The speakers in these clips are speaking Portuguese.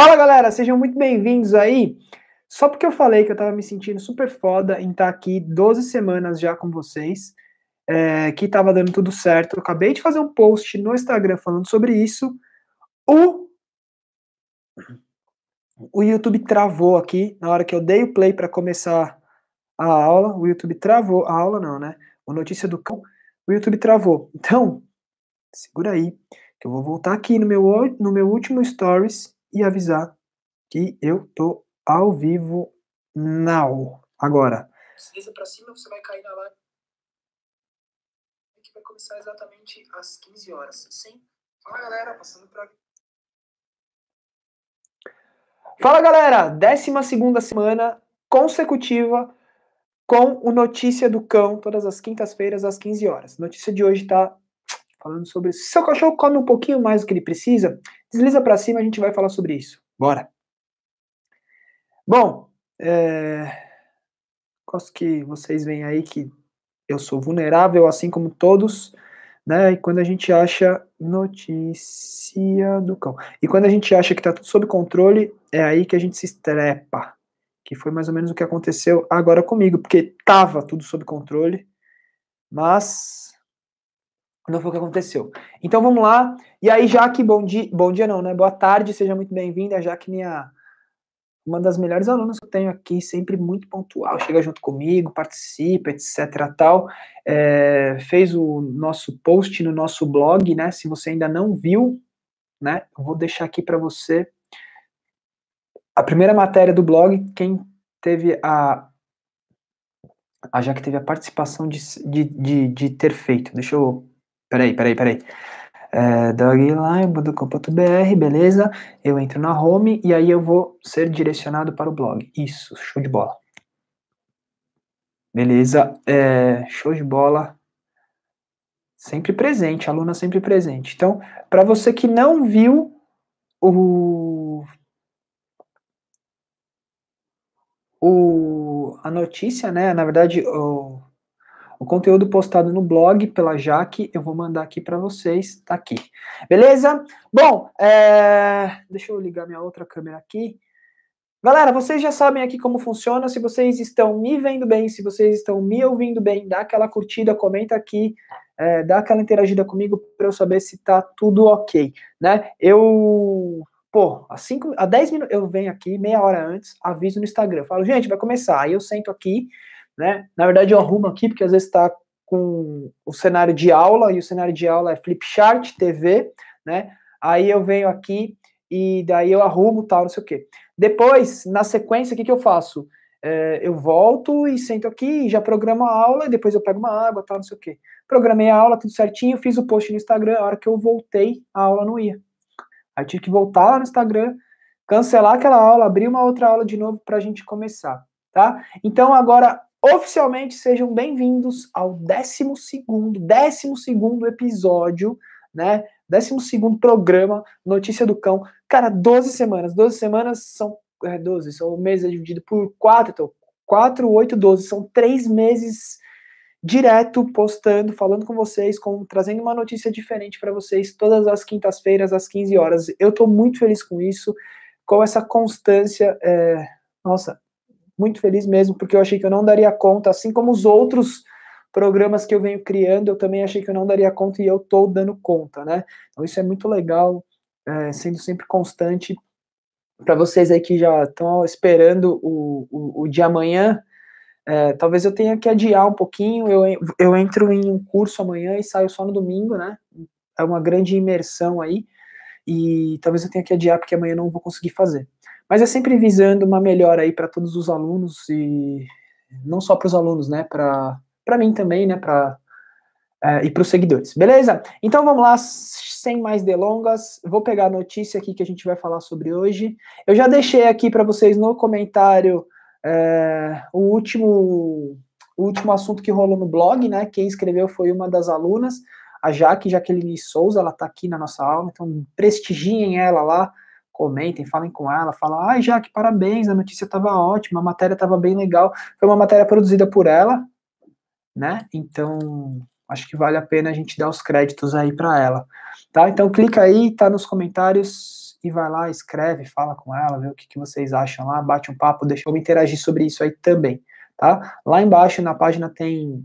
Fala galera, sejam muito bem-vindos aí. Só porque eu falei que eu tava me sentindo super foda em estar aqui 12 semanas já com vocês, que tava dando tudo certo, eu acabei de fazer um post no Instagram falando sobre isso. O YouTube travou aqui, na hora que eu dei o play para começar a aula, o YouTube travou, a aula não, né? O Notícia do Cão, o YouTube travou. Então, segura aí, que eu vou voltar aqui no meu último Stories e avisar que eu tô ao vivo now, agora. Desliza pra cima, você vai cair na live que vai começar exatamente às 15 horas, sim? Fala galera, passando pra... Fala galera, 12ª semana consecutiva com o Notícia do Cão, todas as quintas-feiras às 15 horas. Notícia de hoje tá falando sobre se seu cachorro come um pouquinho mais do que ele precisa, desliza pra cima, a gente vai falar sobre isso. Bora! Bom, gosto que vocês veem aí que eu sou vulnerável, assim como todos, né? E quando a gente acha notícia do cão. E quando a gente acha que tá tudo sob controle, é aí que a gente se estrepa. Que foi mais ou menos o que aconteceu agora comigo, porque tava tudo sob controle, mas não foi o que aconteceu. Então vamos lá. E aí, Jaque, bom dia não, né? Boa tarde, seja muito bem-vinda, Jaque, uma das melhores alunas que eu tenho aqui, sempre muito pontual, chega junto comigo, participa, etc, tal, fez o nosso post no nosso blog, né, se você ainda não viu, né, eu vou deixar aqui para você a primeira matéria do blog, quem teve já que teve a participação de ter feito, deixa eu, peraí, doglion.com.br, beleza, eu entro na home e aí eu vou ser direcionado para o blog, isso, show de bola, beleza, show de bola, sempre presente, aluna sempre presente. Então, para você que não viu a notícia, né, na verdade, o conteúdo postado no blog pela Jaque, eu vou mandar aqui para vocês, tá aqui. Beleza? Bom, deixa eu ligar minha outra câmera aqui. Galera, vocês já sabem aqui como funciona, se vocês estão me vendo bem, se vocês estão me ouvindo bem, dá aquela curtida, comenta aqui, dá aquela interagida comigo para eu saber se tá tudo ok, né? Há 10 minutos eu venho aqui, meia hora antes, aviso no Instagram, falo, gente, vai começar, aí eu sento aqui, né? Na verdade eu arrumo aqui, porque às vezes está com o cenário de aula, e o cenário de aula é Flipchart TV, né, aí eu venho aqui, e daí eu arrumo tal, não sei o quê. Depois, na sequência, o que eu faço? Eu volto e sento aqui, já programo a aula, e depois eu pego uma água, tal, não sei o quê. Programei a aula, tudo certinho, fiz o post no Instagram, a hora que eu voltei, a aula não ia. Aí tive que voltar lá no Instagram, cancelar aquela aula, abrir uma outra aula de novo pra gente começar, tá? Então agora... Oficialmente, sejam bem-vindos ao 12º episódio, né, 12º programa Notícia do Cão, cara, 12 semanas são, 12, são o mês dividido por 4, então, 4, 8, 12, são 3 meses direto, postando, falando com vocês, trazendo uma notícia diferente para vocês, todas as quintas-feiras, às 15 horas, eu tô muito feliz com isso, com essa constância, nossa, muito feliz mesmo, porque eu achei que eu não daria conta, assim como os outros programas que eu venho criando, eu também achei que eu não daria conta e eu tô dando conta, né? Então isso é muito legal, sendo sempre constante. Para vocês aí que já estão esperando o de amanhã, talvez eu tenha que adiar um pouquinho, eu entro em um curso amanhã e saio só no domingo, né? É uma grande imersão aí, e talvez eu tenha que adiar porque amanhã eu não vou conseguir fazer. Mas é sempre visando uma melhora aí para todos os alunos, e não só para os alunos, né, para mim também, né, e para os seguidores, beleza? Então vamos lá, sem mais delongas, vou pegar a notícia aqui que a gente vai falar sobre hoje. Eu já deixei aqui para vocês no comentário o último assunto que rolou no blog, né, quem escreveu foi uma das alunas, a Jaqueline Souza, ela está aqui na nossa aula, então prestigiem ela lá, comentem, falem com ela, falam, ai, Jaque, parabéns, a notícia estava ótima, a matéria estava bem legal, foi uma matéria produzida por ela, né, então, acho que vale a pena a gente dar os créditos aí para ela, tá, então clica aí, tá nos comentários, e vai lá, escreve, fala com ela, vê o que vocês acham lá, bate um papo, deixa eu interagir sobre isso aí também, tá? Lá embaixo na página tem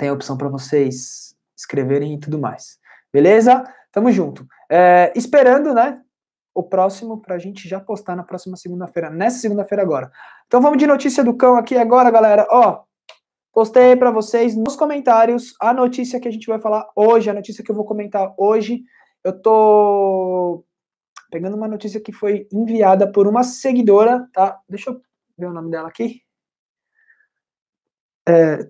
a opção para vocês escreverem e tudo mais. Beleza? Tamo junto. Esperando, né, o próximo pra gente já postar na próxima segunda-feira, nessa segunda-feira agora. Então vamos de notícia do cão aqui agora, galera. Ó, postei pra vocês nos comentários a notícia que a gente vai falar hoje, a notícia que eu vou comentar hoje. Eu tô pegando uma notícia que foi enviada por uma seguidora, tá? Deixa eu ver o nome dela aqui.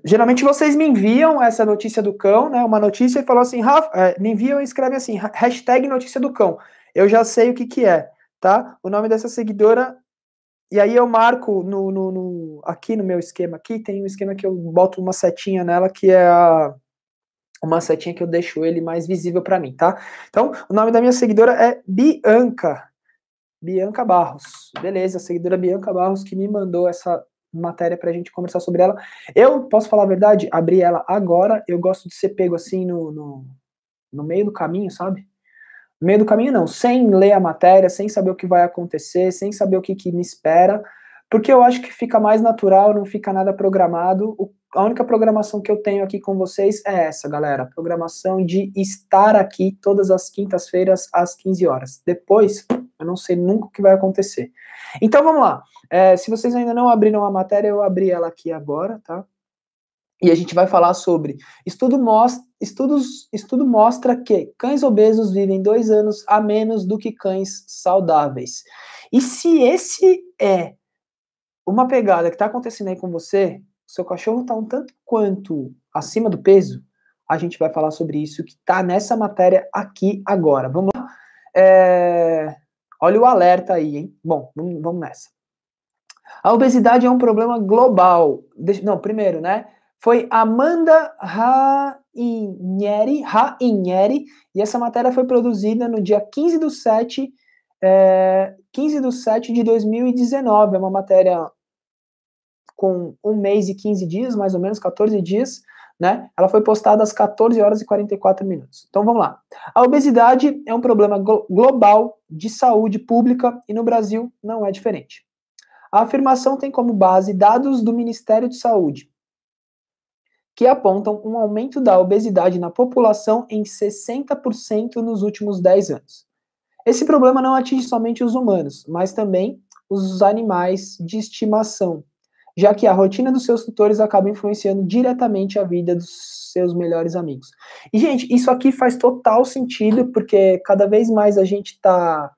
Geralmente vocês me enviam essa notícia do cão, né, uma notícia e falam assim, Rapha, me enviam e escrevem assim, hashtag notícia do cão, eu já sei o que é, tá, o nome dessa seguidora, e aí eu marco aqui no meu esquema, aqui tem um esquema que eu boto uma setinha nela, que é uma setinha que eu deixo ele mais visível pra mim, tá, então o nome da minha seguidora é Bianca Barros, beleza, a seguidora Bianca Barros que me mandou essa matéria pra gente conversar sobre ela. Eu, posso falar a verdade, abri ela agora, eu gosto de ser pego assim no meio do caminho, sabe? No meio do caminho não, sem ler a matéria, sem saber o que vai acontecer, sem saber o que me espera, porque eu acho que fica mais natural, não fica nada programado. A única programação que eu tenho aqui com vocês é essa, galera, programação de estar aqui todas as quintas-feiras às 15 horas. Depois, eu não sei nunca o que vai acontecer. Então, vamos lá. Se vocês ainda não abriram a matéria, eu abri ela aqui agora, tá? E a gente vai falar sobre... Estudo mostra que cães obesos vivem 2 anos a menos do que cães saudáveis. E se esse é uma pegada que tá acontecendo aí com você, seu cachorro tá um tanto quanto acima do peso, a gente vai falar sobre isso que tá nessa matéria aqui agora. Vamos lá. Olha o alerta aí, hein? Bom, vamos nessa. A obesidade é um problema global. Primeiro, né? Foi Amanda Rainieri, e essa matéria foi produzida no dia 15 do 7 de 2019. É uma matéria com 1 mês e 15 dias, mais ou menos, 14 dias, né? Ela foi postada às 14 horas e 44 minutos. Então, vamos lá. A obesidade é um problema global de saúde pública e no Brasil não é diferente. A afirmação tem como base dados do Ministério de Saúde, que apontam um aumento da obesidade na população em 60% nos últimos 10 anos. Esse problema não atinge somente os humanos, mas também os animais de estimação, já que a rotina dos seus tutores acaba influenciando diretamente a vida dos seus melhores amigos. E, gente, isso aqui faz total sentido, porque cada vez mais a gente está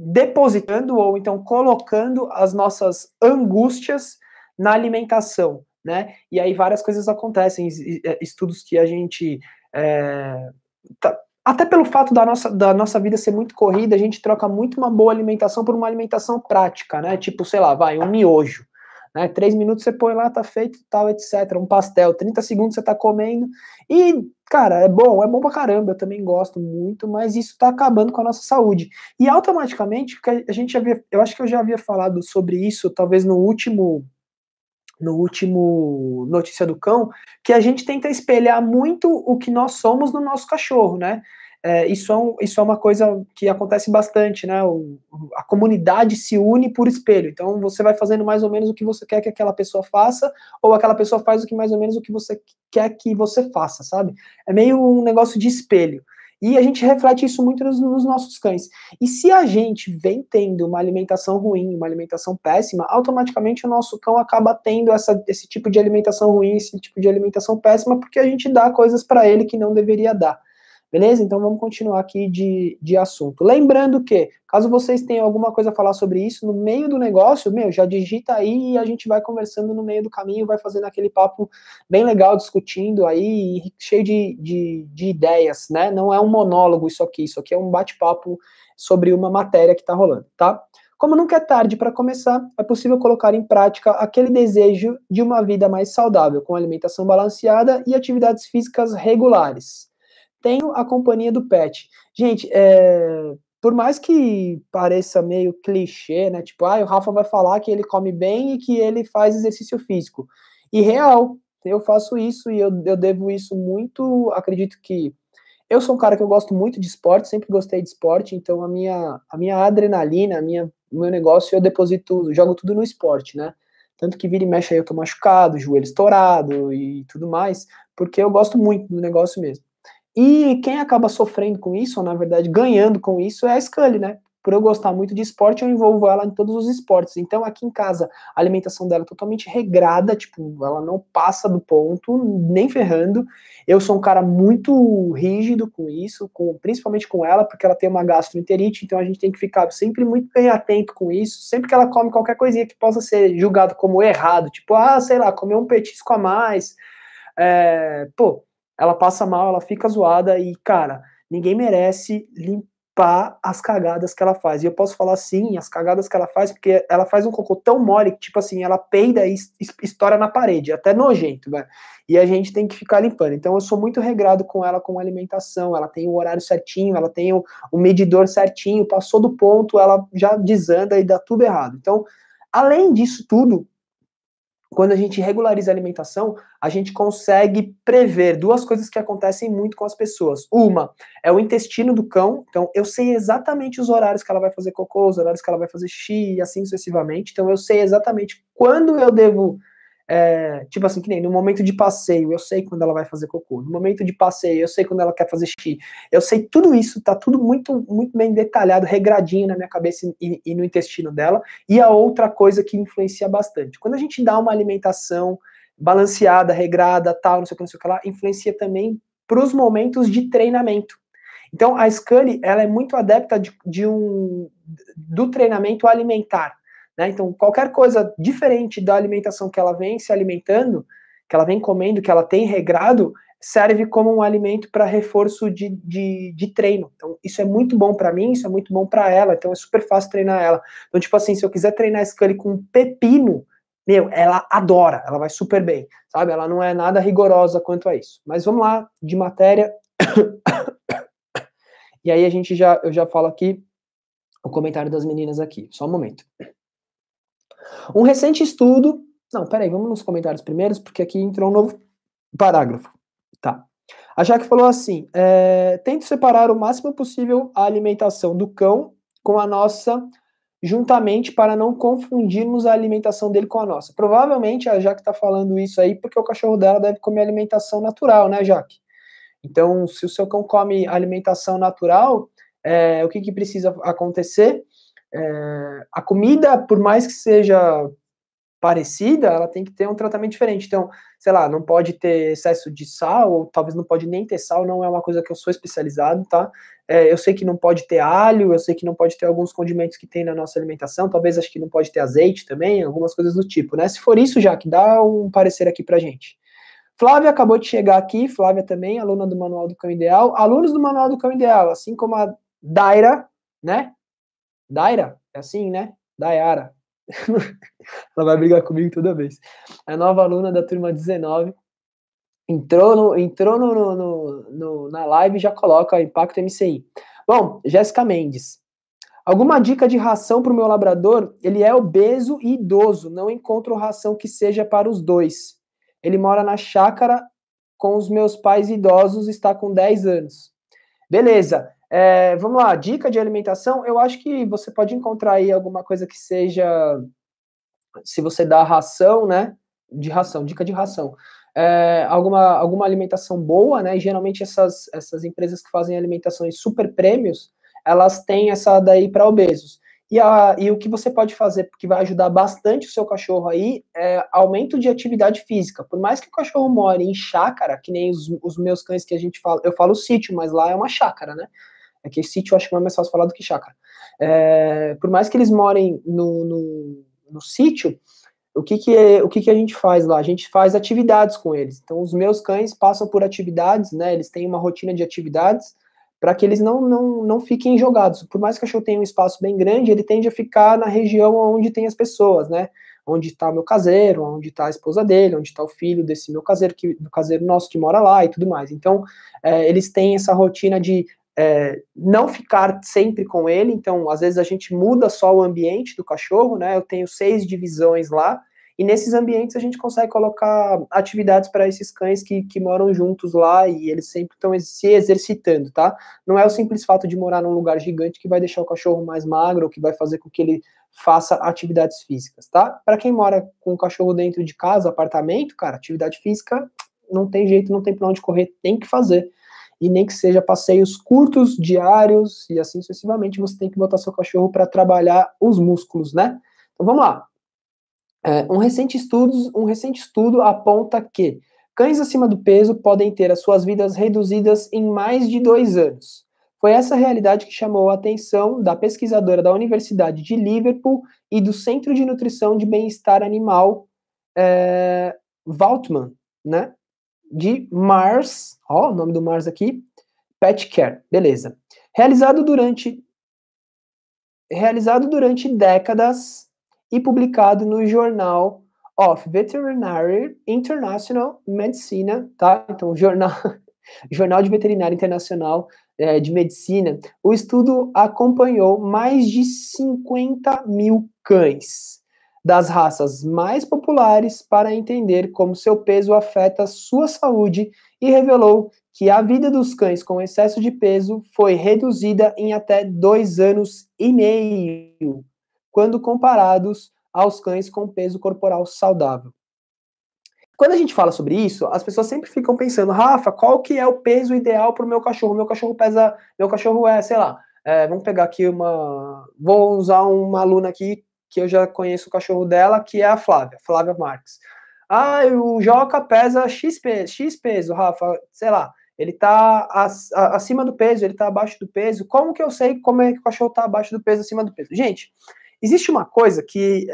depositando ou então colocando as nossas angústias na alimentação, né? E aí várias coisas acontecem, estudos que a gente... Até pelo fato da nossa vida ser muito corrida, a gente troca muito uma boa alimentação por uma alimentação prática, né? Tipo, sei lá, vai, um miojo, né? 3 minutos você põe lá, tá feito, tal, etc. Um pastel, 30 segundos você tá comendo. E, cara, é bom pra caramba, eu também gosto muito, mas isso tá acabando com a nossa saúde. E automaticamente, eu acho que eu já havia falado sobre isso, talvez no último Notícia do Cão, que a gente tenta espelhar muito o que nós somos no nosso cachorro, né? Isso é uma coisa que acontece bastante, né? A comunidade se une por espelho. Então, você vai fazendo mais ou menos o que você quer que aquela pessoa faça, ou aquela pessoa faz mais ou menos o que você quer que você faça, sabe? É meio um negócio de espelho. E a gente reflete isso muito nos nossos cães. E se a gente vem tendo uma alimentação ruim, uma alimentação péssima, automaticamente o nosso cão acaba tendo esse tipo de alimentação ruim, esse tipo de alimentação péssima, porque a gente dá coisas para ele que não deveria dar. Beleza? Então vamos continuar aqui de assunto. Lembrando que, caso vocês tenham alguma coisa a falar sobre isso, no meio do negócio, já digita aí e a gente vai conversando no meio do caminho, vai fazendo aquele papo bem legal, discutindo aí, cheio de ideias, né? Não é um monólogo isso aqui é um bate-papo sobre uma matéria que tá rolando, tá? Como nunca é tarde para começar, é possível colocar em prática aquele desejo de uma vida mais saudável, com alimentação balanceada e atividades físicas regulares. Tenho a companhia do pet. Gente, por mais que pareça meio clichê, né? Tipo, o Rapha vai falar que ele come bem e que ele faz exercício físico. E real, eu faço isso e eu devo isso muito, acredito que Eu sou um cara que eu gosto muito de esporte, sempre gostei de esporte, então a minha adrenalina, o meu negócio, eu deposito, jogo tudo no esporte, né? Tanto que vira e mexe aí eu tô machucado, joelho estourado e tudo mais, porque eu gosto muito do negócio mesmo. E quem acaba sofrendo com isso, ou na verdade ganhando com isso, é a Scully, né? Por eu gostar muito de esporte, eu envolvo ela em todos os esportes. Então aqui em casa, a alimentação dela é totalmente regrada, tipo, ela não passa do ponto, nem ferrando. Eu sou um cara muito rígido com isso, principalmente com ela, porque ela tem uma gastroenterite, então a gente tem que ficar sempre muito bem atento com isso. Sempre que ela come qualquer coisinha que possa ser julgado como errado, tipo, ah, sei lá, comeu um petisco a mais, ela passa mal, ela fica zoada e, cara, ninguém merece limpar as cagadas que ela faz. E eu posso falar, sim, as cagadas que ela faz, porque ela faz um cocô tão mole que, tipo assim, ela peida e estoura na parede, até nojento, velho. E a gente tem que ficar limpando. Então eu sou muito regrado com ela, com a alimentação, ela tem o horário certinho, ela tem o medidor certinho, passou do ponto, ela já desanda e dá tudo errado. Então, além disso tudo, quando a gente regulariza a alimentação, a gente consegue prever duas coisas que acontecem muito com as pessoas. Uma, é o intestino do cão, então eu sei exatamente os horários que ela vai fazer cocô, os horários que ela vai fazer xixi e assim sucessivamente, então eu sei exatamente quando eu devo, tipo assim, que nem no momento de passeio, eu sei quando ela vai fazer cocô, no momento de passeio, eu sei quando ela quer fazer xixi, eu sei tudo isso, tá tudo muito, muito bem detalhado, regradinho na minha cabeça e no intestino dela. E a outra coisa que influencia bastante, quando a gente dá uma alimentação balanceada, regrada, tal, não sei o que lá, influencia também pros momentos de treinamento. Então a Scully, ela é muito adepta do treinamento alimentar, né? Então, qualquer coisa diferente da alimentação que ela vem se alimentando, que ela vem comendo, que ela tem regrado, serve como um alimento para reforço de treino. Então, isso é muito bom para mim, isso é muito bom para ela, então é super fácil treinar ela. Então, tipo assim, se eu quiser treinar a Scully com pepino, meu, ela adora, ela vai super bem, sabe? Ela não é nada rigorosa quanto a isso. Mas vamos lá, de matéria. E aí eu já falo aqui o comentário das meninas aqui, só um momento. Um recente estudo... Não, peraí, vamos nos comentários primeiros, porque aqui entrou um novo parágrafo. Tá. A Jaque falou assim, tento separar o máximo possível a alimentação do cão com a nossa juntamente para não confundirmos a alimentação dele com a nossa. Provavelmente a Jaque tá falando isso aí porque o cachorro dela deve comer alimentação natural, né, Jaque? Então, se o seu cão come alimentação natural, o que precisa acontecer? A comida, por mais que seja parecida, ela tem que ter um tratamento diferente. Então, sei lá, não pode ter excesso de sal, ou talvez não pode nem ter sal, não é uma coisa que eu sou especializado, tá? Eu sei que não pode ter alho, eu sei que não pode ter alguns condimentos que tem na nossa alimentação, talvez acho que não pode ter azeite também, algumas coisas do tipo, né? Se for isso, Jaque, dá um parecer aqui pra gente. Flávia acabou de chegar aqui, Flávia também, aluna do Manual do Cão Ideal, alunos do Manual do Cão Ideal, assim como a Daira, né? Daira? É assim, né? Daiara. Ela vai brigar comigo toda vez. É nova aluna da turma 19. Entrou na live e já coloca Impacto MCI. Bom, Jéssica Mendes. Alguma dica de ração para o meu labrador? Ele é obeso e idoso. Não encontro ração que seja para os dois. Ele mora na chácara com os meus pais idosos. Está com 10 anos. Beleza. Vamos lá, dica de alimentação, eu acho que você pode encontrar aí alguma coisa que seja, se você dá ração, né, dica de ração, alguma alimentação boa, né, e geralmente essas empresas que fazem alimentações super prêmios, elas têm essa daí para obesos, e o que você pode fazer, que vai ajudar bastante o seu cachorro aí, é aumento de atividade física. Por mais que o cachorro more em chácara, que nem os meus cães que a gente fala, eu falo sítio, mas lá é uma chácara, né, que sítio eu acho que é mais fácil falar do que chácara. Por mais que eles morem no sítio, o que a gente faz lá? A gente faz atividades com eles. Então, os meus cães passam por atividades, né? Eles têm uma rotina de atividades para que eles não fiquem jogados. Por mais que o cachorro tenha um espaço bem grande, ele tende a ficar na região onde tem as pessoas, né? Onde está meu caseiro, onde está a esposa dele, onde está o filho desse meu caseiro, do caseiro nosso que mora lá e tudo mais. Então, eles têm essa rotina de não ficar sempre com ele. Então, às vezes a gente muda só o ambiente do cachorro, né? Eu tenho 6 divisões lá, E nesses ambientes a gente consegue colocar atividades para esses cães que moram juntos lá e eles sempre estão se exercitando, tá? Não é o simples fato de morar num lugar gigante que vai deixar o cachorro mais magro ou que vai fazer com que ele faça atividades físicas, tá? Para quem mora com o cachorro dentro de casa, apartamento, cara, atividade física não tem jeito, não tem pra onde correr, tem que fazer. E nem que seja passeios curtos, diários, e assim sucessivamente, você tem que botar seu cachorro para trabalhar os músculos, né? Então vamos lá. Um recente estudo aponta que cães acima do peso podem ter as suas vidas reduzidas em mais de 2 anos. Foi essa realidade que chamou a atenção da pesquisadora da Universidade de Liverpool e do Centro de Nutrição de Bem-Estar Animal, Waltman, né? De Mars, ó, o nome do Mars aqui, Pet Care, beleza. Realizado durante décadas e publicado no Jornal of Veterinary International Medicina, tá? Então, Jornal de Veterinária Internacional de Medicina, o estudo acompanhou mais de 50 mil cães das raças mais populares para entender como seu peso afeta sua saúde e revelou que a vida dos cães com excesso de peso foi reduzida em até 2,5 anos, quando comparados aos cães com peso corporal saudável. Quando a gente fala sobre isso, as pessoas sempre ficam pensando, Rapha, qual que é o peso ideal para o meu cachorro? Meu cachorro pesa, meu cachorro é, sei lá, vamos pegar aqui vou usar uma aluna aqui, que eu já conheço o cachorro dela, que é a Flávia Marques. Ah, o Joca pesa X peso, Rapha, sei lá, ele tá acima do peso, ele tá abaixo do peso, como que eu sei como é que o cachorro tá abaixo do peso, acima do peso? Gente, existe uma coisa que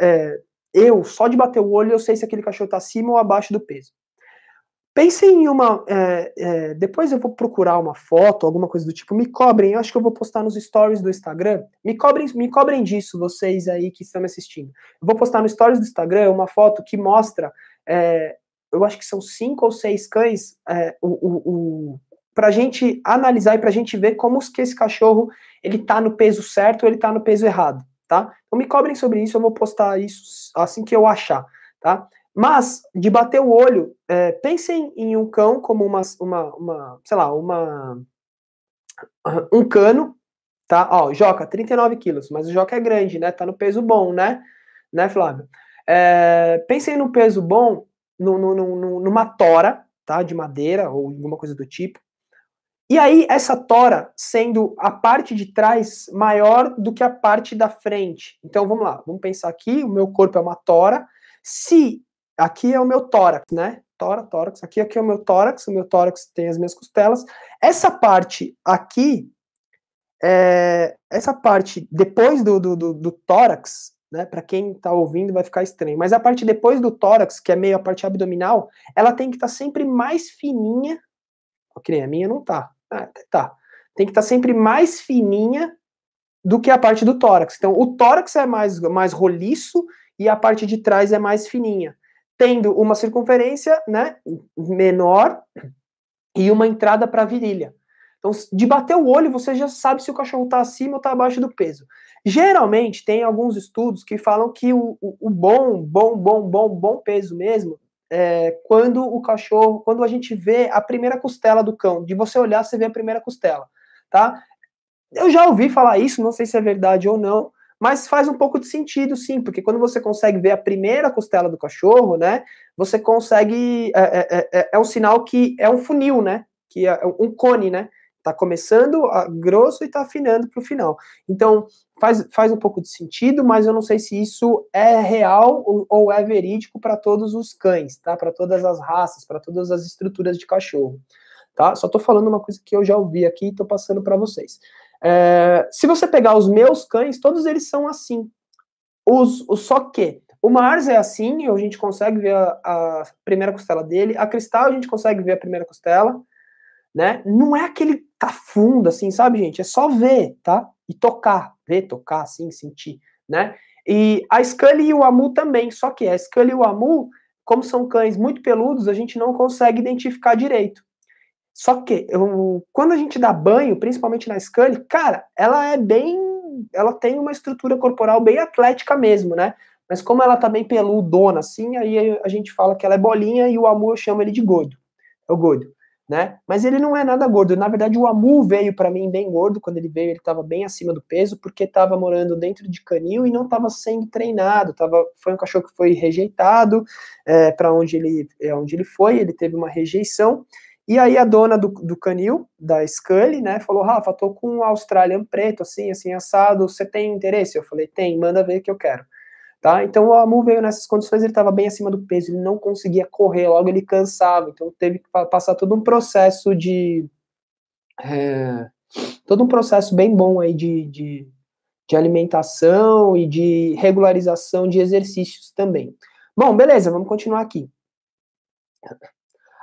eu, só de bater o olho, eu sei se aquele cachorro tá acima ou abaixo do peso. Pensem em uma... depois eu vou procurar uma foto, alguma coisa do tipo, me cobrem, eu acho que eu vou postar nos stories do Instagram, me cobrem disso, vocês aí que estão me assistindo. Eu vou postar nos stories do Instagram uma foto que mostra, eu acho que são 5 ou 6 cães, pra gente analisar e pra gente ver como que esse cachorro, ele tá no peso certo ou ele tá no peso errado, tá? Então me cobrem sobre isso, eu vou postar isso assim que eu achar, tá? Mas, de bater o olho, pensem em um cão como um cano, tá? Ó, Joca, 39 quilos, mas o Joca é grande, né? Tá no peso bom, né, Flávio? Pensem no peso bom, numa tora, tá? De madeira ou alguma coisa do tipo. E aí, essa tora sendo a parte de trás maior do que a parte da frente. Então, vamos lá, vamos pensar aqui, o meu corpo é uma tora. Se... Aqui é o meu tórax, né? Tórax. Aqui é o meu tórax tem as minhas costelas. Essa parte aqui, essa parte depois do tórax, né? Para quem tá ouvindo vai ficar estranho, mas a parte depois do tórax, que é meio a parte abdominal, ela tem que estar sempre mais fininha. Ok, a minha não tá. Ah, tá. Tem que estar sempre mais fininha do que a parte do tórax. Então, o tórax é mais roliço e a parte de trás é mais fininha, tendo uma circunferência, né, menor e uma entrada para a virilha. Então, de bater o olho, você já sabe se o cachorro está acima ou está abaixo do peso. Geralmente, tem alguns estudos que falam que o bom peso mesmo é quando a gente vê a primeira costela do cão, de você olhar, você vê a primeira costela, tá? Eu já ouvi falar isso, não sei se é verdade ou não, mas faz um pouco de sentido, sim, porque quando você consegue ver a primeira costela do cachorro, né, você consegue, é um sinal que é um funil, né, que é um cone, né, tá começando grosso e tá afinando pro final. Então, faz um pouco de sentido, mas eu não sei se isso é real ou é verídico para todos os cães, tá, para todas as raças, para todas as estruturas de cachorro, tá, só tô falando uma coisa que eu já ouvi aqui e tô passando para vocês. Se você pegar os meus cães, todos eles são assim. Só que o Mars é assim, a gente consegue ver a primeira costela dele. A Cristal, a gente consegue ver a primeira costela, né? Não é aquele tá fundo, assim, sabe, gente? É só ver, tá? E tocar. Ver, tocar, assim, sentir, né? E a Scully e o Amu também. Só que a Scully e o Amu, como são cães muito peludos, a gente não consegue identificar direito. Só que, quando a gente dá banho, principalmente na Scully, cara, ela tem uma estrutura corporal bem atlética mesmo, né? Mas como ela tá bem peludona assim, aí a gente fala que ela é bolinha e o Amu chama ele de gordo. É o gordo, né? Mas ele não é nada gordo. Na verdade, o Amu veio para mim bem gordo. Quando ele veio, ele tava bem acima do peso, porque tava morando dentro de canil e não tava sendo treinado. Foi um cachorro que foi rejeitado para onde ele foi. Ele teve uma rejeição. E aí a dona do canil, da Scully, né, falou: Rapha, tô com um Australian preto, assim, assado, você tem interesse? Eu falei: tem, manda ver que eu quero. Tá? Então o Amu veio nessas condições, ele estava bem acima do peso, ele não conseguia correr, logo ele cansava, então teve que passar todo um processo todo um processo bem bom aí de alimentação e de regularização de exercícios também. Bom, beleza, vamos continuar aqui.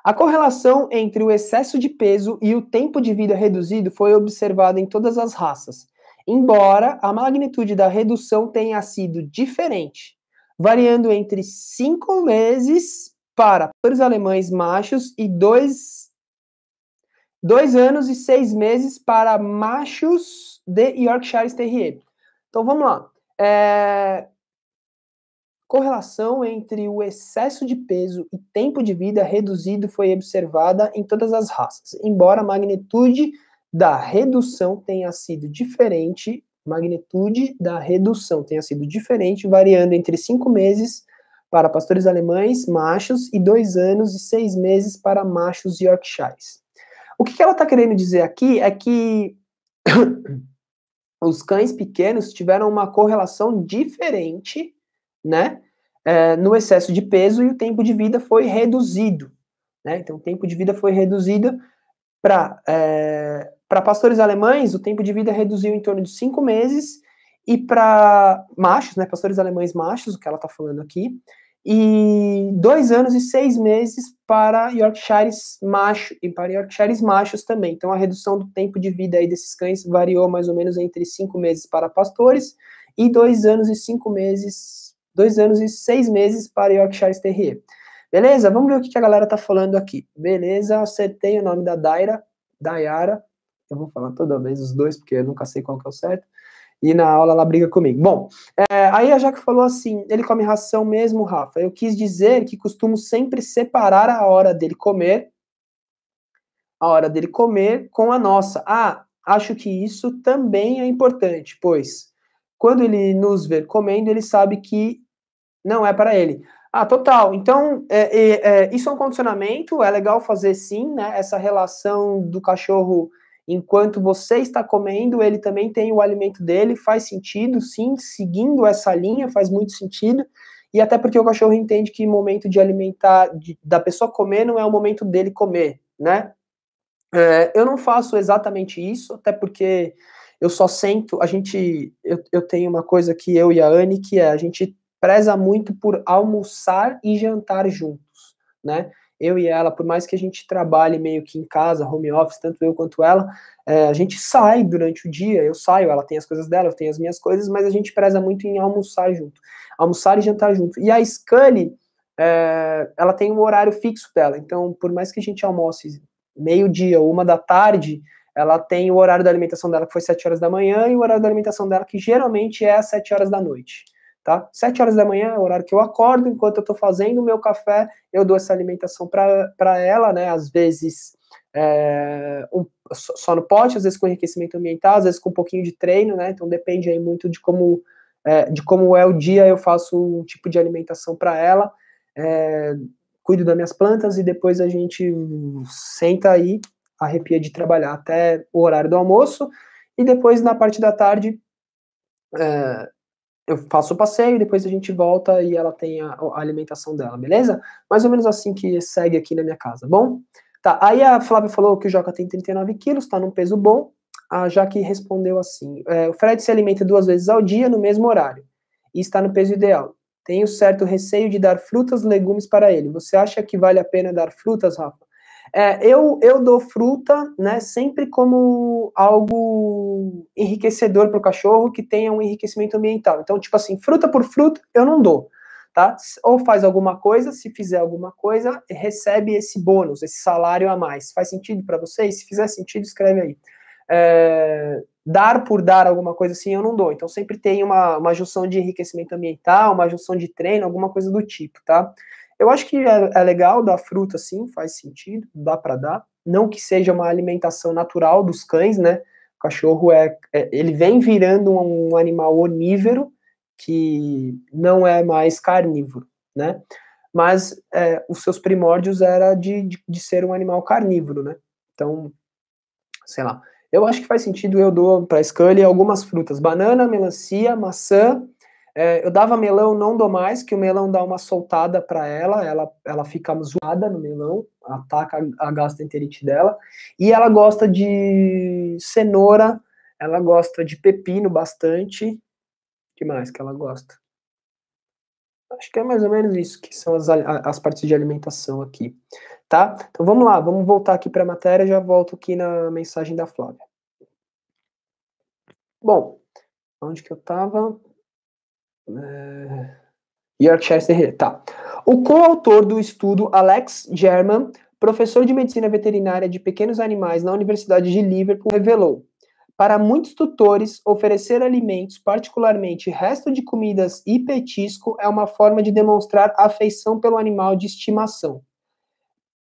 A correlação entre o excesso de peso e o tempo de vida reduzido foi observada em todas as raças, embora a magnitude da redução tenha sido diferente, variando entre 5 meses para pastores alemães machos e 2 anos e 6 meses para machos de Yorkshire Terrier. Então vamos lá. Correlação entre o excesso de peso e tempo de vida reduzido foi observada em todas as raças, embora a magnitude da redução tenha sido diferente, variando entre 5 meses para pastores alemães machos e 2 anos e 6 meses para machos Yorkshires. O que ela está querendo dizer aqui é que os cães pequenos tiveram uma correlação diferente, né, no excesso de peso, e o tempo de vida foi reduzido, né? Então o tempo de vida foi reduzido para pastores alemães, o tempo de vida reduziu em torno de 5 meses, e para machos, né, pastores alemães machos, o que ela está falando aqui, e 2 anos e 6 meses para Yorkshires machos também. Então a redução do tempo de vida aí desses cães variou mais ou menos entre 5 meses para pastores e 2 anos e 6 meses para Yorkshire Terrier. Beleza? Vamos ver o que a galera tá falando aqui. Beleza, acertei o nome da Dayara. Eu vou falar toda vez os dois, porque eu nunca sei qual que é o certo. E na aula ela briga comigo. Bom, aí a Jaque falou assim: ele come ração mesmo, Rapha? Eu quis dizer que costumo sempre separar a hora dele comer com a nossa. Ah, acho que isso também é importante, pois quando ele nos ver comendo, ele sabe que não é para ele. Ah, total. Então, isso é um condicionamento, é legal fazer sim, né? Essa relação do cachorro, enquanto você está comendo, ele também tem o alimento dele, faz sentido, sim, seguindo essa linha, faz muito sentido, e até porque o cachorro entende que o momento de alimentar, da pessoa comer, não é o momento dele comer, né? Eu não faço exatamente isso, até porque eu só sento, eu tenho uma coisa que eu e a Anne, que é, a gente preza muito por almoçar e jantar juntos, né? Eu e ela, por mais que a gente trabalhe meio que em casa, home office, tanto eu quanto ela, a gente sai durante o dia, eu saio, ela tem as coisas dela, eu tenho as minhas coisas, mas a gente preza muito em almoçar junto, almoçar e jantar junto. E a Scully, ela tem um horário fixo dela, então por mais que a gente almoce meio-dia ou 1 da tarde, ela tem o horário da alimentação dela, que foi 7 horas da manhã, e o horário da alimentação dela, que geralmente é às 7 horas da noite, tá? 7 horas da manhã é o horário que eu acordo, enquanto eu tô fazendo o meu café, eu dou essa alimentação para ela, né? Às vezes só no pote, às vezes com enriquecimento ambiental, às vezes com um pouquinho de treino, né? Então depende aí muito de como é o dia, eu faço um tipo de alimentação para ela, cuido das minhas plantas e depois a gente senta aí, arrepia de trabalhar até o horário do almoço, e depois na parte da tarde eu faço o passeio, depois a gente volta e ela tem a alimentação dela, beleza? Mais ou menos assim que segue aqui na minha casa, bom? Tá, aí a Flávia falou que o Joca tem 39 quilos, tá num peso bom, a Jaque respondeu assim: o Fred se alimenta 2 vezes ao dia no mesmo horário, e está no peso ideal. Tenho certo receio de dar frutas, legumes para ele. Você acha que vale a pena dar frutas, Rapha? Eu dou fruta, né, sempre como algo enriquecedor para o cachorro, que tenha um enriquecimento ambiental. Então, tipo assim, fruta por fruta, eu não dou, tá? Ou faz alguma coisa, se fizer alguma coisa, recebe esse bônus, esse salário a mais. Faz sentido para vocês? Se fizer sentido, escreve aí. dar por dar alguma coisa assim, eu não dou. Então sempre tem uma junção de enriquecimento ambiental, uma junção de treino, alguma coisa do tipo, tá? Eu acho que é legal dar fruta, sim, faz sentido, dá para dar. Não que seja uma alimentação natural dos cães, né? O cachorro ele vem virando um animal onívoro, que não é mais carnívoro, né? Mas os seus primórdios era de ser um animal carnívoro, né? Então, sei lá. Eu acho que faz sentido, eu dou para a Scully algumas frutas. Banana, melancia, maçã. Eu dava melão, não dou mais, que o melão dá uma soltada para ela, ela fica zoada no melão, ataca a gastroenterite dela. E ela gosta de cenoura, ela gosta de pepino bastante. O que mais que ela gosta? Acho que é mais ou menos isso, que são as partes de alimentação aqui, tá? Então vamos lá, vamos voltar aqui para a matéria, já volto aqui na mensagem da Flávia. Bom, onde que eu estava? Yorkshire, tá. O coautor do estudo, Alex German, professor de medicina veterinária de pequenos animais na Universidade de Liverpool, revelou: para muitos tutores, oferecer alimentos, particularmente resto de comidas e petisco, é uma forma de demonstrar afeição pelo animal de estimação.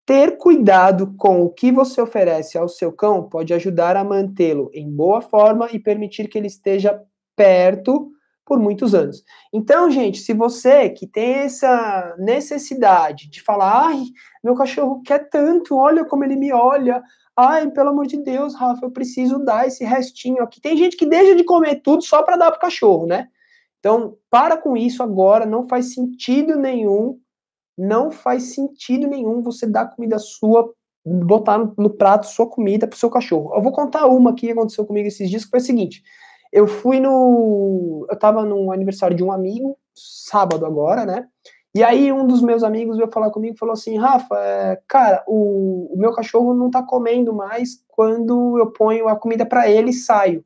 Ter cuidado com o que você oferece ao seu cão pode ajudar a mantê-lo em boa forma e permitir que ele esteja perto por muitos anos. Então, gente, se você que tem essa necessidade de falar, ai, meu cachorro quer tanto, olha como ele me olha, ai, pelo amor de Deus, Rapha, eu preciso dar esse restinho aqui. Tem gente que deixa de comer tudo só para dar pro cachorro, né? Então, para com isso agora, não faz sentido nenhum, não faz sentido nenhum você dar comida sua, botar no prato sua comida pro seu cachorro. Eu vou contar uma aqui que aconteceu comigo esses dias, que foi o seguinte: eu tava no aniversário de um amigo, sábado agora, né? E aí um dos meus amigos veio falar comigo e falou assim: Rapha, cara, o meu cachorro não tá comendo mais quando eu ponho a comida pra ele e saio.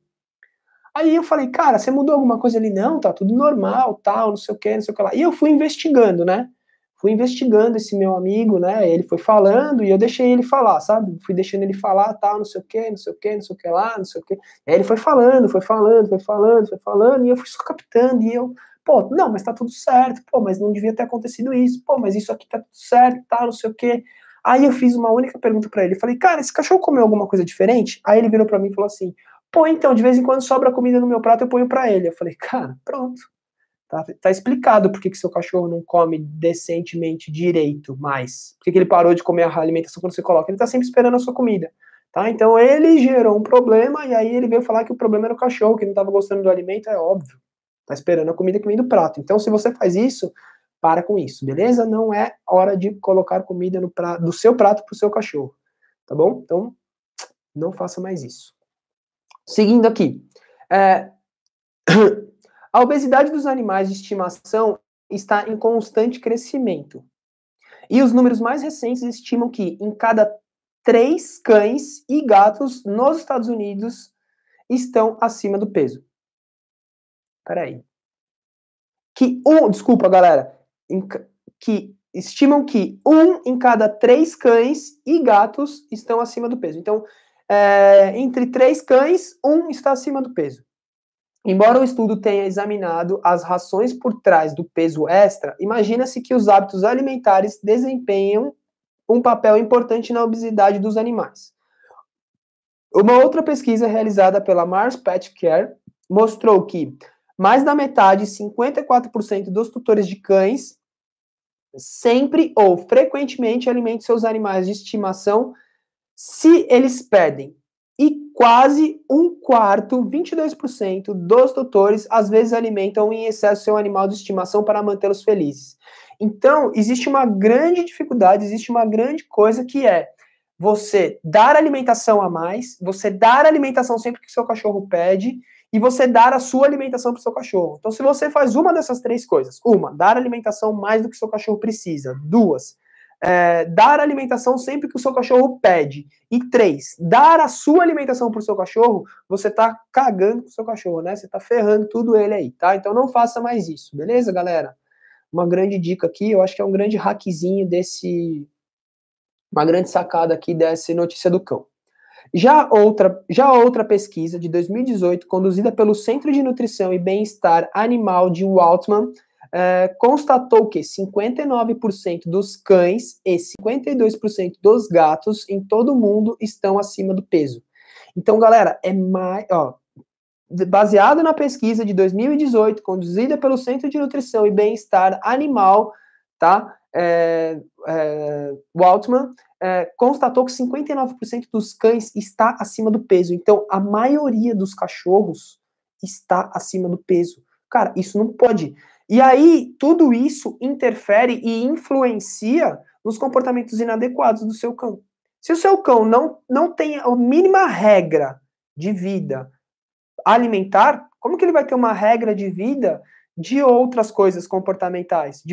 Aí eu falei: cara, você mudou alguma coisa? Ele: não, tá tudo normal, tal, não sei o que, não sei o que lá. E eu fui investigando, né? Fui investigando esse meu amigo, né? Ele foi falando e eu deixei ele falar, sabe? Fui deixando ele falar, tal, não sei o que, não sei o que, não sei o que lá, não sei o que. Aí ele foi falando, foi falando, foi falando, foi falando, e eu fui só captando, e eu... pô, não, mas tá tudo certo, pô, mas não devia ter acontecido isso, pô, mas isso aqui tá tudo certo, tá, não sei o quê. Aí eu fiz uma única pergunta pra ele, falei: cara, esse cachorro comeu alguma coisa diferente? Aí ele virou pra mim e falou assim: pô, então, de vez em quando sobra comida no meu prato, eu ponho pra ele. Eu falei: cara, pronto, tá explicado por que seu cachorro não come decentemente direito mais, por que ele parou de comer a alimentação quando você coloca, ele tá sempre esperando a sua comida, tá? Então ele gerou um problema, e aí ele veio falar que o problema era o cachorro, que não tava gostando do alimento, é óbvio. Tá esperando a comida que vem do prato. Então, se você faz isso, para com isso, beleza? Não é hora de colocar comida do seu prato pro seu cachorro, tá bom? Então, não faça mais isso. Seguindo aqui. A obesidade dos animais de estimação está em constante crescimento. E os números mais recentes estimam que em cada 3 cães e gatos nos Estados Unidos estão acima do peso. Peraí. Desculpa, galera. Que estimam que 1 em cada 3 cães e gatos estão acima do peso. Então, entre 3 cães, 1 está acima do peso. Embora o estudo tenha examinado as razões por trás do peso extra, imagina-se que os hábitos alimentares desempenham um papel importante na obesidade dos animais. Uma outra pesquisa realizada pela Mars Pet Care mostrou que mais da metade, 54% dos tutores de cães, sempre ou frequentemente alimentam seus animais de estimação se eles pedem. E quase um quarto, 22% dos tutores, às vezes alimentam em excesso seu animal de estimação para mantê-los felizes. Então, existe uma grande dificuldade, existe uma grande coisa que é você dar alimentação a mais, você dar alimentação sempre que seu cachorro pede, e você dar a sua alimentação para o seu cachorro. Então, se você faz uma dessas 3 coisas: uma, dar alimentação mais do que o seu cachorro precisa; 2, dar alimentação sempre que o seu cachorro pede; e 3, dar a sua alimentação para o seu cachorro, você tá cagando com o seu cachorro, né? Você tá ferrando tudo ele aí, tá? Então, não faça mais isso, beleza, galera? Uma grande dica aqui, eu acho que é um grande hackzinho uma grande sacada aqui dessa notícia do cão. Já outra pesquisa de 2018, conduzida pelo Centro de Nutrição e Bem-Estar Animal de Waltman, constatou que 59% dos cães e 52% dos gatos em todo o mundo estão acima do peso. Então, galera, é mais... baseado na pesquisa de 2018, conduzida pelo Centro de Nutrição e Bem-Estar Animal, tá? Waltman constatou que 59% dos cães está acima do peso. Então, a maioria dos cachorros está acima do peso. Cara, isso não pode. E aí, tudo isso interfere e influencia nos comportamentos inadequados do seu cão. Se o seu cão não tem a mínima regra de vida alimentar, como que ele vai ter uma regra de vida de outras coisas comportamentais,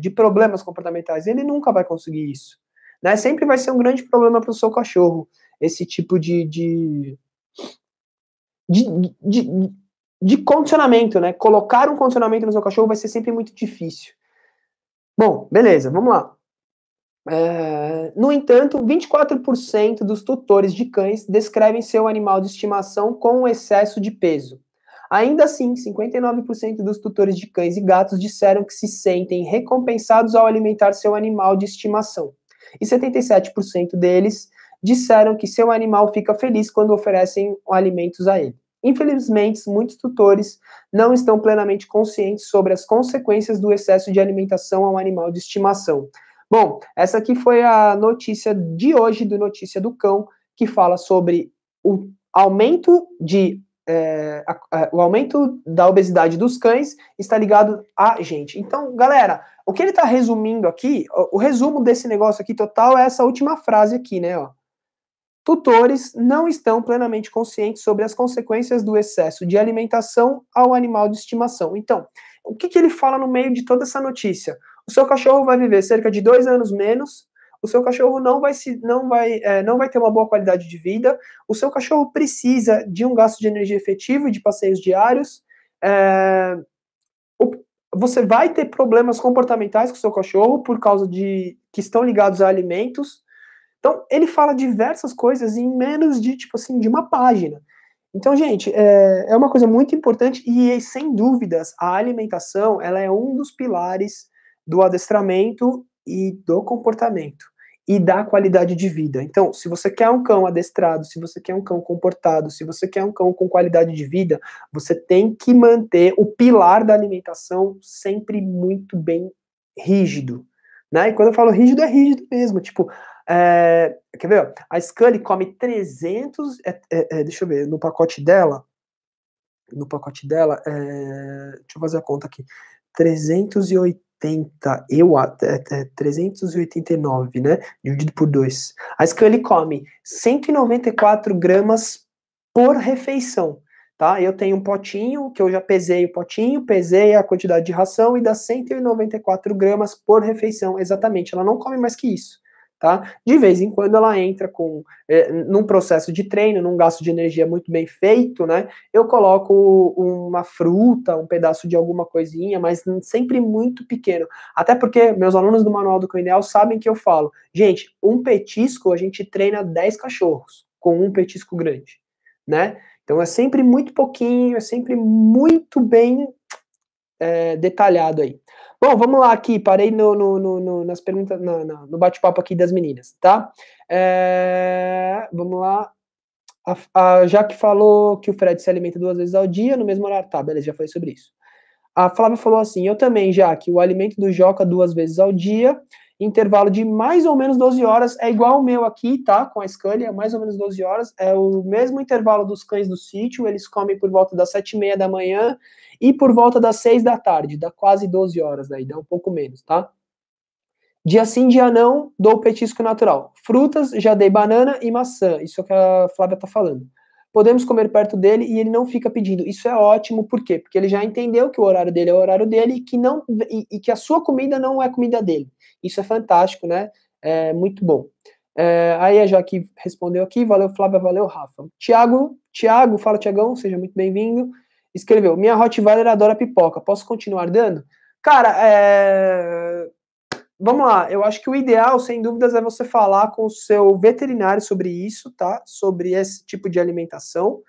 de problemas comportamentais? Ele nunca vai conseguir isso, né? Sempre vai ser um grande problema para o seu cachorro, esse tipo de condicionamento, né? Colocar um condicionamento no seu cachorro vai ser sempre muito difícil. Bom, beleza, vamos lá. No entanto, 24% dos tutores de cães descrevem seu animal de estimação com excesso de peso. Ainda assim, 59% dos tutores de cães e gatos disseram que se sentem recompensados ao alimentar seu animal de estimação. E 77% deles disseram que seu animal fica feliz quando oferecem alimentos a ele. Infelizmente, muitos tutores não estão plenamente conscientes sobre as consequências do excesso de alimentação a um animal de estimação. Bom, essa aqui foi a notícia de hoje do Notícia do Cão, que fala sobre o aumento da obesidade dos cães está ligado a gente. Então, galera, o que ele está resumindo aqui, o resumo desse negócio aqui total é essa última frase aqui, né, ó. Tutores não estão plenamente conscientes sobre as consequências do excesso de alimentação ao animal de estimação. Então, o que ele fala no meio de toda essa notícia? O seu cachorro vai viver cerca de 2 anos menos, o seu cachorro não vai ter uma boa qualidade de vida, o seu cachorro precisa de um gasto de energia efetivo e de passeios diários, você vai ter problemas comportamentais com o seu cachorro por causa de que estão ligados a alimentos. Então, ele fala diversas coisas em menos de, tipo assim, de uma página. Então, gente, é uma coisa muito importante e, sem dúvidas, a alimentação, ela é um dos pilares do adestramento e do comportamento e da qualidade de vida. Então, se você quer um cão adestrado, se você quer um cão comportado, se você quer um cão com qualidade de vida, você tem que manter o pilar da alimentação sempre muito bem rígido, né? E quando eu falo rígido, é rígido mesmo. Tipo, quer ver? A Scully come 300... deixa eu ver, no pacote dela, deixa eu fazer a conta aqui, 389, né? Dividido por 2. A Scully come 194 gramas por refeição, tá? Eu tenho um potinho, que eu já pesei o potinho, pesei a quantidade de ração e dá 194 gramas por refeição, exatamente. Ela não come mais que isso, tá? De vez em quando ela entra num processo de treino, num gasto de energia muito bem feito, né? Eu coloco uma fruta, um pedaço de alguma coisinha, mas sempre muito pequeno. Até porque meus alunos do Manual do Cão Ideal sabem que eu falo, gente, um petisco a gente treina 10 cachorros com um petisco grande, né? Então é sempre muito pouquinho, é sempre muito bem detalhado aí. Bom, vamos lá aqui, parei nas perguntas, no bate-papo aqui das meninas, tá? Vamos lá. Já que falou que o Fred se alimenta 2 vezes ao dia, no mesmo horário, tá, beleza, já falei sobre isso. A Flávia falou assim, eu também, já que o alimento do Joca 2 vezes ao dia, intervalo de mais ou menos 12 horas, é igual o meu aqui, tá, com a Scully, é mais ou menos 12 horas, é o mesmo intervalo dos cães do sítio, eles comem por volta das 7h30 da manhã, e por volta das 18h, dá quase 12 horas daí, dá um pouco menos, tá? Dia sim, dia não, dou petisco natural. Frutas, já dei banana e maçã, isso é o que a Flávia tá falando. Podemos comer perto dele e ele não fica pedindo. Isso é ótimo, por quê? Porque ele já entendeu que o horário dele é o horário dele e que a sua comida não é comida dele. Isso é fantástico, né? É muito bom. Aí a Jaque respondeu aqui, valeu Flávia, valeu Rapha. Tiago, fala Tiagão, seja muito bem-vindo. Escreveu, minha Rottweiler adora pipoca, posso continuar dando? Cara, Vamos lá, eu acho que o ideal, sem dúvidas, é você falar com o seu veterinário sobre isso, tá? Sobre esse tipo de alimentação.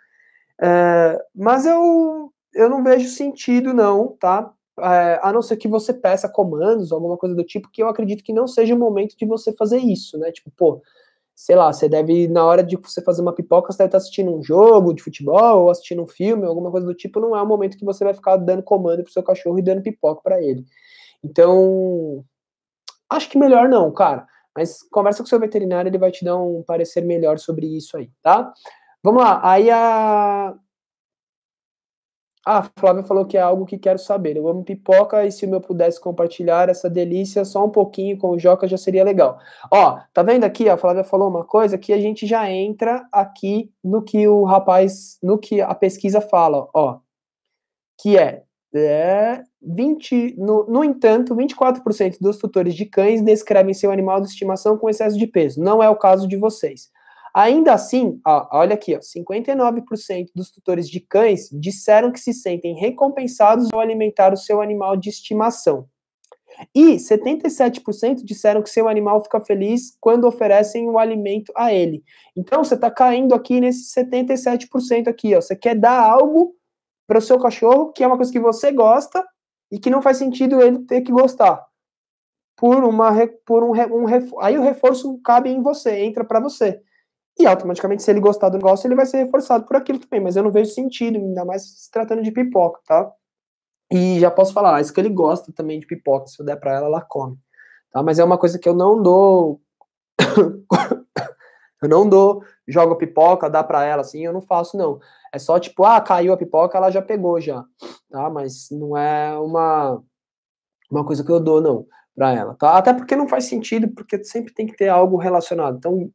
Mas eu não vejo sentido, não, tá? A não ser que você peça comandos, alguma coisa do tipo, que eu acredito que não seja o momento de você fazer isso, né? Tipo, pô, sei lá, você deve, na hora de você fazer uma pipoca, você deve estar assistindo um jogo de futebol, ou assistindo um filme, alguma coisa do tipo. Não é o momento que você vai ficar dando comando pro seu cachorro e dando pipoca pra ele. Então... acho que melhor não, cara. Mas conversa com o seu veterinário, ele vai te dar um parecer melhor sobre isso aí, tá? Vamos lá. Aí a Flávia falou que é algo que quero saber. Eu amo pipoca e se eu pudesse compartilhar essa delícia só um pouquinho com o Joca já seria legal. Ó, tá vendo aqui? A Flávia falou uma coisa que a gente já entra aqui no que o rapaz, no que a pesquisa fala, ó. Que é 20, no entanto, 24% dos tutores de cães descrevem seu animal de estimação com excesso de peso. Não é o caso de vocês. Ainda assim, ó, olha aqui, ó, 59% dos tutores de cães disseram que se sentem recompensados ao alimentar o seu animal de estimação. E 77% disseram que seu animal fica feliz quando oferecem o alimento a ele. Então, você está caindo aqui nesse 77% aqui, ó. Você quer dar algo para o seu cachorro, que é uma coisa que você gosta e que não faz sentido ele ter que gostar. Aí o reforço cabe em você, entra para você. E automaticamente, se ele gostar do negócio, ele vai ser reforçado por aquilo também, mas eu não vejo sentido, ainda mais se tratando de pipoca, tá? E já posso falar, isso que ele gosta também de pipoca, se eu der para ela, ela come. Tá? Mas é uma coisa que eu não dou... eu não dou, jogo a pipoca, dá pra ela, assim, eu não faço, não. É só, tipo, ah, caiu a pipoca, ela já pegou, já. Tá? Mas não é uma coisa que eu dou, não, pra ela, tá? Até porque não faz sentido, porque sempre tem que ter algo relacionado. Então,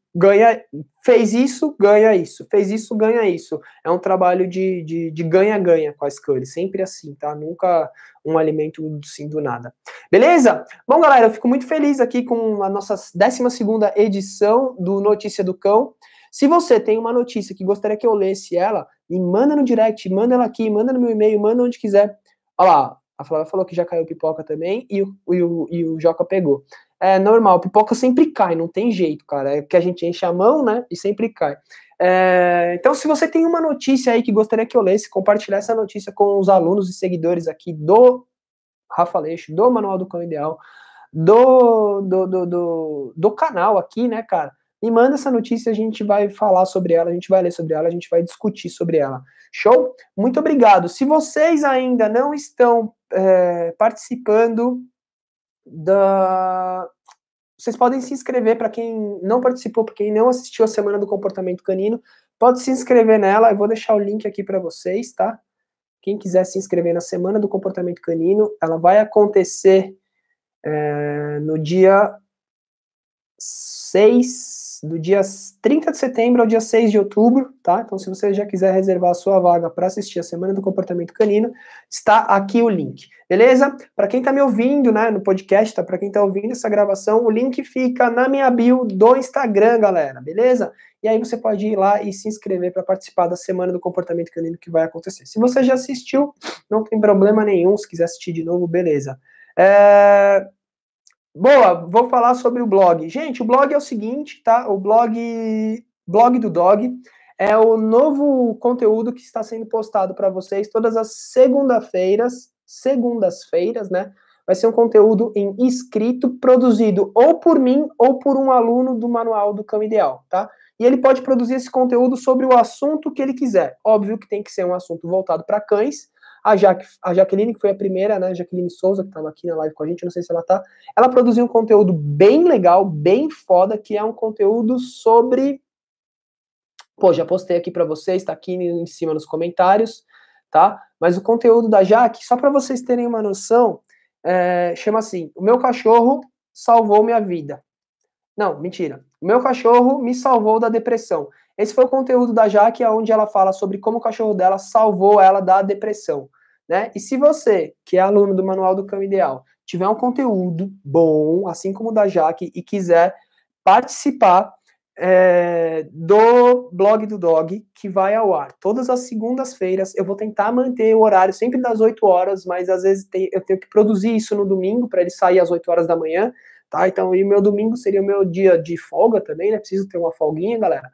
fez isso, ganha isso. Fez isso, ganha isso. É um trabalho de ganha-ganha com as cores, sempre assim, tá? Nunca um alimento assim do nada. Beleza? Bom, galera, eu fico muito feliz aqui com a nossa 12ª edição do Notícia do Cão. Se você tem uma notícia que gostaria que eu lesse ela, me manda no direct, manda ela aqui, manda no meu e-mail, manda onde quiser. Olha lá, a Flávia falou que já caiu pipoca também e o Joca pegou. É normal, pipoca sempre cai, não tem jeito, cara. É que a gente enche a mão, né, e sempre cai. Então, se você tem uma notícia aí que gostaria que eu lesse, compartilhar essa notícia com os alunos e seguidores aqui do Rapha Aleixo, do Manual do Cão Ideal, do canal aqui, né, cara? Me manda essa notícia, a gente vai falar sobre ela, a gente vai ler sobre ela, a gente vai discutir sobre ela. Show? Muito obrigado. Se vocês ainda não estão participando da... Vocês podem se inscrever, para quem não participou, para quem não assistiu a Semana do Comportamento Canino, pode se inscrever nela, eu vou deixar o link aqui para vocês, tá? Quem quiser se inscrever na Semana do Comportamento Canino, ela vai acontecer no dia 6... do dia 30 de setembro ao dia 6 de outubro, tá? Então, se você já quiser reservar a sua vaga para assistir a Semana do Comportamento Canino, está aqui o link, beleza? Para quem tá me ouvindo, né, no podcast, tá? Para quem tá ouvindo essa gravação, o link fica na minha bio do Instagram, galera, beleza? E aí você pode ir lá e se inscrever para participar da Semana do Comportamento Canino que vai acontecer. Se você já assistiu, não tem problema nenhum, se quiser assistir de novo, beleza. Boa, vou falar sobre o blog. Gente, o blog é o seguinte, tá? O blog do dog é o novo conteúdo que está sendo postado para vocês todas as segundas-feiras, né? Vai ser um conteúdo em escrito, produzido ou por mim ou por um aluno do Manual do Cão Ideal, tá? E ele pode produzir esse conteúdo sobre o assunto que ele quiser. Óbvio que tem que ser um assunto voltado para cães. A Jaqueline, que foi a primeira, né, Jaqueline Souza, que estava aqui na live com a gente, não sei se ela tá, ela produziu um conteúdo bem legal, bem foda, que é um conteúdo sobre... Pô, já postei aqui para vocês, tá aqui em cima nos comentários, tá? Mas o conteúdo da Jaque, só para vocês terem uma noção, chama assim, o meu cachorro salvou minha vida. Não, mentira. O meu cachorro me salvou da depressão. Esse foi o conteúdo da Jaque, onde ela fala sobre como o cachorro dela salvou ela da depressão, né? E se você, que é aluno do Manual do Cão Ideal, tiver um conteúdo bom, assim como o da Jaque, e quiser participar do blog do dog, que vai ao ar todas as segundas-feiras, eu vou tentar manter o horário sempre das 8 horas, mas às vezes eu tenho que produzir isso no domingo, para ele sair às 8 horas da manhã, tá? Então, e o meu domingo seria o meu dia de folga também, né? Preciso ter uma folguinha, galera.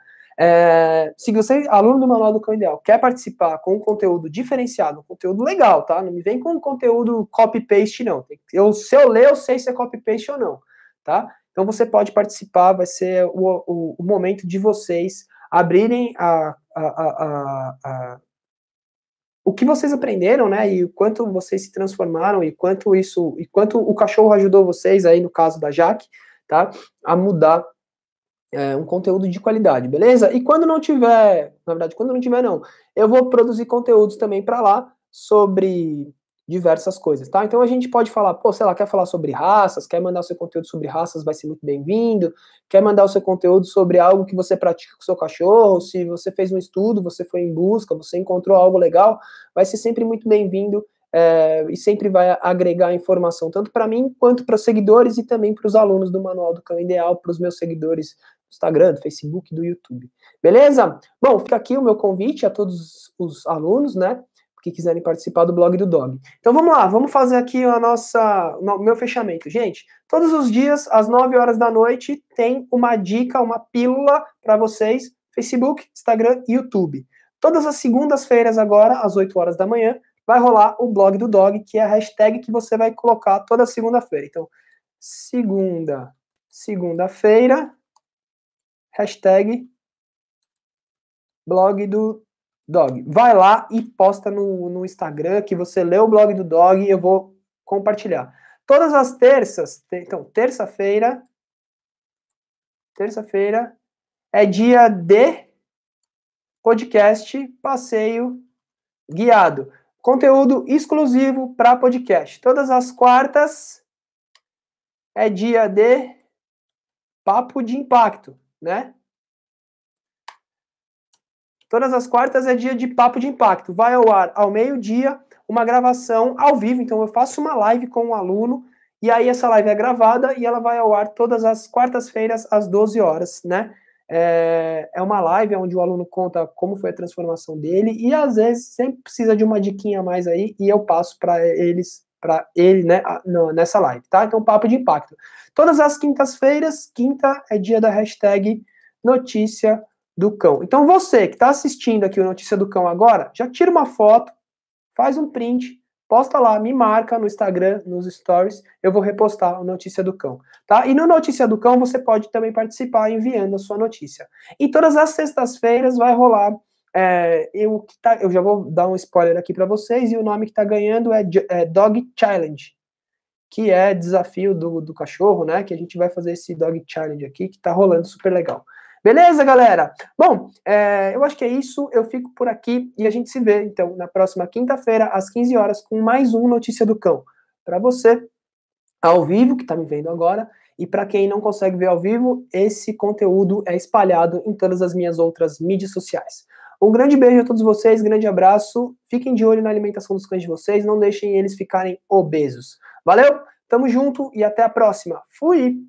Se você, aluno do Manual do Cão Ideal, quer participar com um conteúdo diferenciado, um conteúdo legal, tá? Não me vem com um conteúdo copy-paste, não. Se eu ler, eu sei se é copy-paste ou não, tá? Então, você pode participar, vai ser o momento de vocês abrirem o que vocês aprenderam, né, e o quanto vocês se transformaram, e quanto isso, e quanto o cachorro ajudou vocês, aí no caso da Jaque, tá, a mudar um conteúdo de qualidade, beleza? E quando não tiver, na verdade, quando não tiver não, eu vou produzir conteúdos também para lá, sobre diversas coisas, tá? Então a gente pode falar, pô, sei lá, quer falar sobre raças, quer mandar o seu conteúdo sobre raças, vai ser muito bem-vindo, quer mandar o seu conteúdo sobre algo que você pratica com o seu cachorro, se você fez um estudo, você foi em busca, você encontrou algo legal, vai ser sempre muito bem-vindo e sempre vai agregar informação, tanto para mim, quanto para os seguidores e também para os alunos do Manual do Cão Ideal, para os meus seguidores do Instagram, do Facebook, do YouTube, beleza? Bom, fica aqui o meu convite a todos os alunos, né, que quiserem participar do blog do dog. Então vamos lá, vamos fazer aqui o meu fechamento. Gente, todos os dias, às 9 horas da noite, tem uma dica, uma pílula para vocês, Facebook, Instagram e YouTube. Todas as segundas-feiras agora, às 8 horas da manhã, vai rolar o blog do dog, que é a hashtag que você vai colocar toda segunda-feira. Então, segunda-feira, hashtag blog do dog. Vai lá e posta no Instagram que você lê o blog do dog e eu vou compartilhar. Todas as terças, então, terça-feira é dia de podcast, passeio guiado. Conteúdo exclusivo para podcast. Todas as quartas é dia de papo de impacto, né? Todas as quartas é dia de papo de impacto. Vai ao ar ao meio-dia, uma gravação ao vivo. Então, eu faço uma live com um aluno, e aí essa live é gravada e ela vai ao ar todas as quartas-feiras, às 12 horas, né? É uma live onde o aluno conta como foi a transformação dele, e às vezes sempre precisa de uma diquinha a mais aí, e eu passo para ele, né, nessa live, tá? Então, papo de impacto. Todas as quintas-feiras, quinta é dia da hashtag notícia do cão. Então você que está assistindo aqui o Notícia do Cão agora, já tira uma foto, faz um print, posta lá, me marca no Instagram, nos stories, eu vou repostar o Notícia do Cão, tá? E no Notícia do Cão você pode também participar enviando a sua notícia. E todas as sextas-feiras vai rolar, eu já vou dar um spoiler aqui para vocês, e o nome que está ganhando é Dog Challenge, que é desafio do cachorro, né? Que a gente vai fazer esse Dog Challenge aqui, que tá rolando super legal. Beleza, galera? Bom, eu acho que é isso, eu fico por aqui e a gente se vê, então, na próxima quinta-feira, às 15 horas, com mais um Notícia do Cão. Para você, ao vivo, que está me vendo agora, e para quem não consegue ver ao vivo, esse conteúdo é espalhado em todas as minhas outras mídias sociais. Um grande beijo a todos vocês, grande abraço, fiquem de olho na alimentação dos cães de vocês, não deixem eles ficarem obesos. Valeu, tamo junto e até a próxima. Fui!